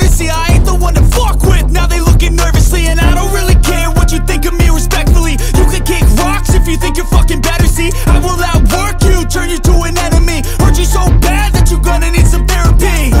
to see I ain't the one to fuck with, now they looking nervously. And I don't really care what you think of me respectfully. You can kick rocks if you think you're fucking better, see? I will outwork you, turn you to an enemy. Hurt you so bad that you're gonna need some therapy.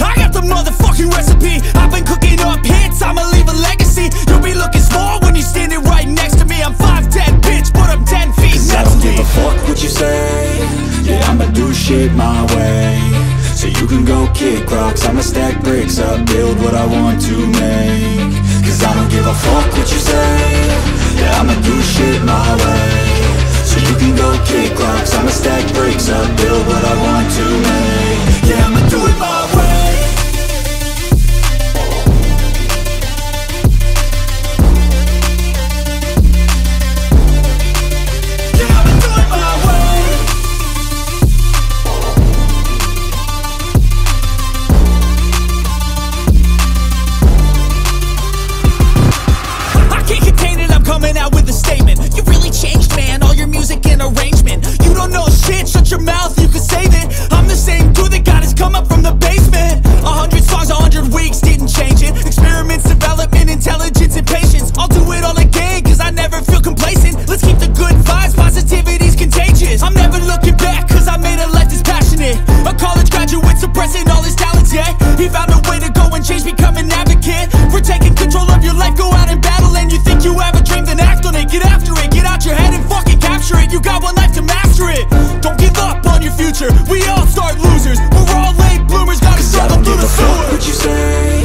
I got the motherfucking recipe. I've been cooking up hits, I'ma leave a legacy. You'll be looking small when you're standing right next to me. I'm 5'10", bitch, but I'm 10 feet next to me. 'Cause I don't give a fuck what you say. Yeah, I'ma do shit my way. So you can go kick rocks, I'ma stack bricks up, build what I want to make. 'Cause I don't give a fuck what you say. Yeah, I'ma do shit my way. So you can go kick rocks, I'ma stack bricks up, build what I want to make. Yeah, I'ma do it my way. We all start losers, we're all late bloomers, gotta struggle through the sewer. 'Cause I don't give a fuck what you say,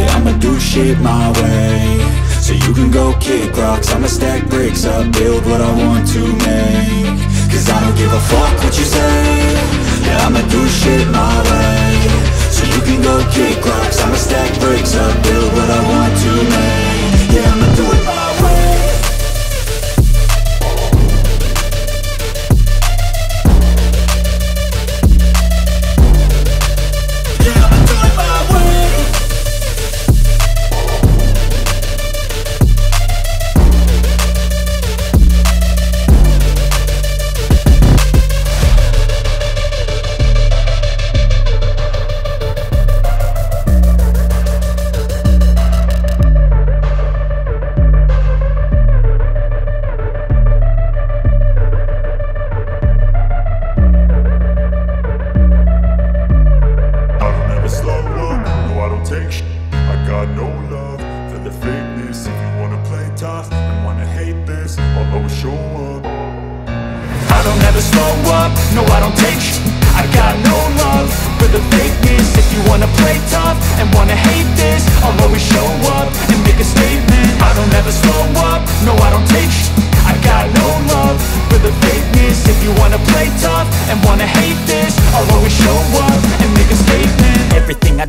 yeah, I'ma do shit my way. So you can go kick rocks, I'ma stack bricks up, build what I want to make. 'Cause I don't give a fuck what you say, yeah, I'ma do shit my way. So you can go kick rocks, I'ma stack bricks up, build what I want to make. Yeah, I'ma do it my way.